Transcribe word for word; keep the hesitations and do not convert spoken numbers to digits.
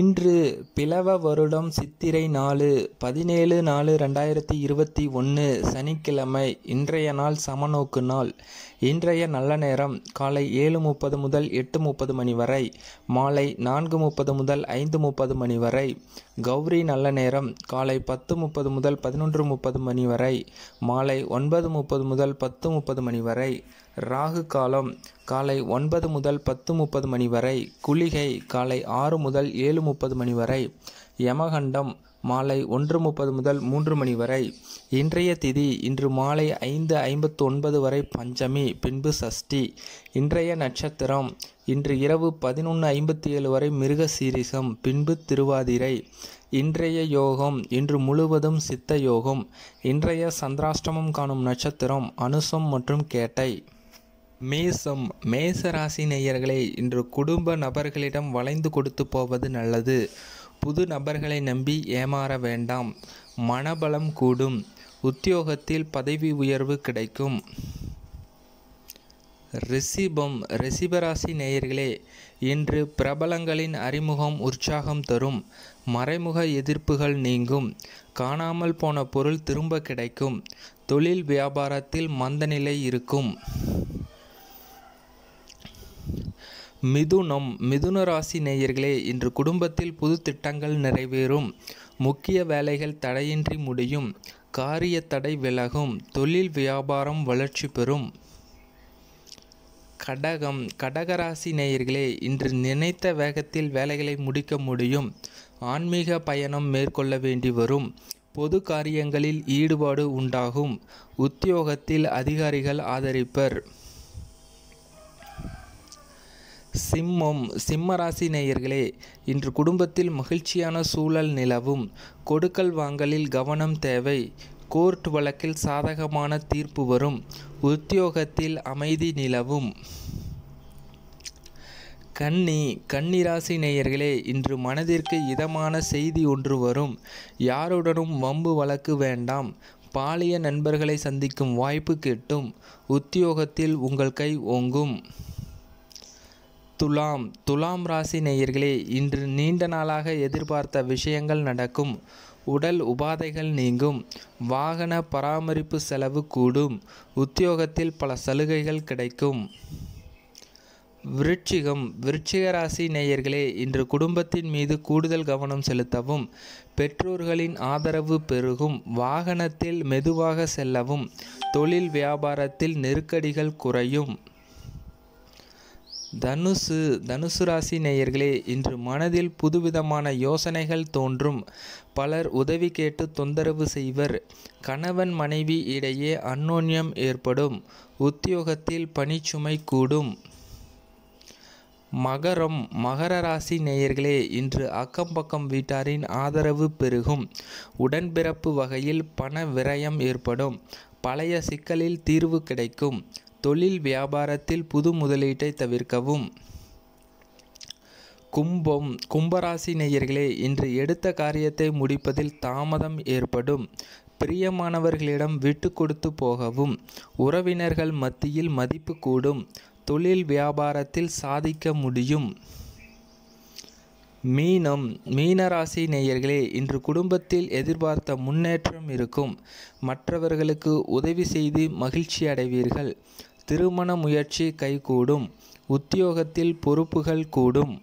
இன்று பிளவ வருடம் சித்திரை நாலு பதினேழு நாலு ரெண்டாயிரத்தி இருபத்தி ஒன்று சனிக்கிழமை. இன்றைய நாள் சமநோக்கு நாள். இன்றைய நல்ல நேரம் காலை ஏழு முப்பது முதல் எட்டு முப்பது மணி வரை, மாலை நான்கு முப்பது முதல் ஐந்து முப்பது மணி வரை. கௌரி நல்ல நேரம் காலை பத்து முப்பது முதல் பதினொன்று முப்பது மணி வரை, மாலை ஒன்பது முப்பது முதல் பத்து முப்பது மணி வரை. ராகு காலம் காலை ஒன்பது முதல் பத்து முப்பது மணி வரை, குளிகை காலை ஆறு முதல் ஏழு முப்பது மணி வரை, யமகண்டம் மாலை ஒன்று முப்பது முதல் மூன்று மணி வரை. இன்றைய திதி இன்று மாலை ஐந்து ஐம்பத்து ஒன்பது வரை பஞ்சமி, பின்பு சஷ்டி. இன்றைய நட்சத்திரம் இன்று இரவு பதினொன்று ஐம்பத்தி ஏழு வரை மிருக சீரிசம், பின்பு திருவாதிரை. இன்றைய யோகம் இன்று முழுவதும் சித்த யோகம். இன்றைய சந்திராஷ்டமம் காணும் நட்சத்திரம் அனுசம் மற்றும் கேட்டை. மேசம். மேச ராசி நேயர்களே, இன்று குடும்ப நபர்களிடம் வளைந்து கொடுத்து போவது நல்லது. புது நபர்களை நம்பி ஏமாற வேண்டாம். மனபலம் கூடும். உத்தியோகத்தில் பதவி உயர்வு கிடைக்கும். ரிஷிபம். ரிஷிபராசி நேயர்களே, இன்று பிரபலங்களின் அறிமுகம் உற்சாகம் தரும். மறைமுக எதிர்ப்புகள் நீங்கும். காணாமல் போன பொருள் திரும்ப கிடைக்கும். தொழில் வியாபாரத்தில் மந்தநிலை இருக்கும். மிதுனம். மிதுன ராசி நேயர்களே, இன்று குடும்பத்தில் புது திட்டங்கள் நிறைவேறும். முக்கிய வேலைகள் தடையின்றி முடியும். காரிய தடை விலகும். தொழில் வியாபாரம் வளர்ச்சி பெறும். கடகம். கடகராசி நேயர்களே, இன்று நினைத்த வேகத்தில் வேலைகளை முடிக்க முடியும். ஆன்மீக பயணம் மேற்கொள்ள வேண்டி வரும். பொது காரியங்களில் ஈடுபாடு உண்டாகும். உத்தியோகத்தில் அதிகாரிகள் ஆதரிப்பர். சிம்மம். சிம்ம ராசி நேயர்களே, இன்று குடும்பத்தில் மகிழ்ச்சியான சூழல் நிலவும். கொடுக்கல் வாங்கலில் கவனம் தேவை. கோர்ட் வழக்கில் சாதகமான தீர்ப்பு வரும். உத்தியோகத்தில் அமைதி நிலவும். கன்னி. கன்னி ராசி நேயர்களே, இன்று மனதிற்கு இதமான செய்தி ஒன்று வரும். யாருடனும் வம்பு வழக்கு வேண்டாம். பாலிய நண்பர்களை சந்திக்கும் வாய்ப்பு கிட்டும். உத்தியோகத்தில் உங்கள் கை ஓங்கும். துலாம். துலாம் ராசி நேயர்களே, இன்று நீண்ட நாளாக எதிர்பார்த்த விஷயங்கள் நடக்கும். உடல் உபாதைகள் நீங்கும். வாகன பராமரிப்பு செலவு கூடும். உத்தியோகத்தில் பல சலுகைகள் கிடைக்கும். விருச்சிகம். விருச்சிக ராசி நேயர்களே, இன்று குடும்பத்தின் மீது கூடுதல் கவனம் செலுத்தவும். பெற்றோர்களின் ஆதரவு பெருகும். வாகனத்தில் மெதுவாக செல்லவும். தொழில் வியாபாரத்தில் நெருக்கடிகள் குறையும். தனுசு. தனுசு ராசி நேயர்களே, இன்று மனதில் புதுவிதமான யோசனைகள் தோன்றும். பலர் உதவி கேட்டு தொந்தரவு செய்வர். கணவன் மனைவி இடையே அந்யோன்யம் ஏற்படும். உத்தியோகத்தில் பணிச்சுமை கூடும். மகரம். மகர ராசி நேயர்களே, இன்று அக்கம் பக்கம் வீட்டாரின் ஆதரவு பெருகும். உடன்பிறப்பு வகையில் பண விரயம் ஏற்படும். பழைய சிக்கலில் தீர்வு கிடைக்கும். தொழில் வியாபாரத்தில் புது முதலீட்டை தவிர்க்கவும். கும்பம். கும்பராசி நேயர்களே, இன்று எடுத்த காரியத்தை முடிப்பதில் தாமதம் ஏற்படும். பிரியமானவர்களிடம் விட்டு கொடுத்து போகவும். உறவினர்கள் மத்தியில் மதிப்பு கூடும். தொழில் வியாபாரத்தில் சாதிக்க முடியும். மீனம். மீனராசி நேயர்களே, இன்று குடும்பத்தில் எதிர்பார்த்த முன்னேற்றம் இருக்கும். மற்றவர்களுக்கு உதவி செய்து மகிழ்ச்சி அடைவீர்கள். திருமண முயற்சி கைகூடும். உத்தியோகத்தில் பொறுப்புகள் கூடும்.